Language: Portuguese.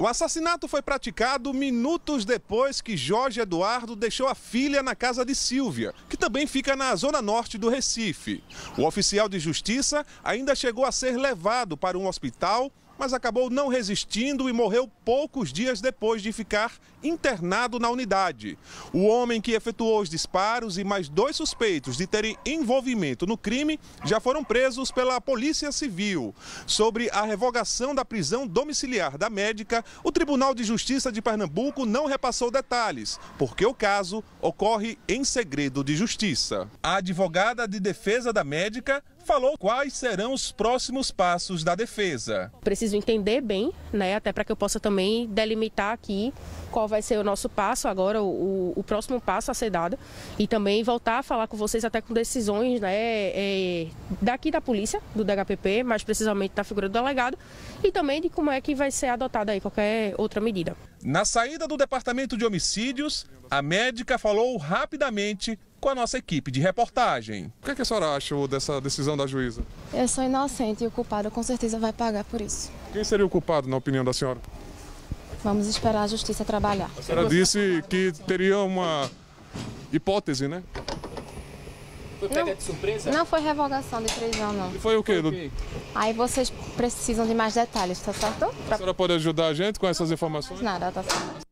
O assassinato foi praticado minutos depois que Jorge Eduardo deixou a filha na casa de Silvia, que também fica na zona norte do Recife. O oficial de justiça ainda chegou a ser levado para um hospital, mas acabou não resistindo e morreu poucos dias depois de ficar internado na unidade. O homem que efetuou os disparos e mais dois suspeitos de terem envolvimento no crime já foram presos pela Polícia Civil. Sobre a revogação da prisão domiciliar da médica, o Tribunal de Justiça de Pernambuco não repassou detalhes, porque o caso ocorre em segredo de justiça. A advogada de defesa da médica falou quais serão os próximos passos da defesa. Preciso entender bem, né, até para que eu possa também delimitar aqui qual vai ser o nosso passo agora, o próximo passo a ser dado, e também voltar a falar com vocês até com decisões, né, daqui da polícia, do DHPP, mais precisamente da figura do delegado, e também de como é que vai ser adotada aí qualquer outra medida. Na saída do Departamento de Homicídios, a médica falou rapidamente com a nossa equipe de reportagem. O que é que a senhora acha dessa decisão da juíza? Eu sou inocente e o culpado com certeza vai pagar por isso. Quem seria o culpado, na opinião da senhora? Vamos esperar a justiça trabalhar. A senhora disse que teria uma hipótese, né? Foi pega de surpresa? Não foi revogação de prisão, não. E foi o quê? Aí vocês precisam de mais detalhes, tá certo? A senhora pode ajudar a gente com essas informações? Nada, tá certo.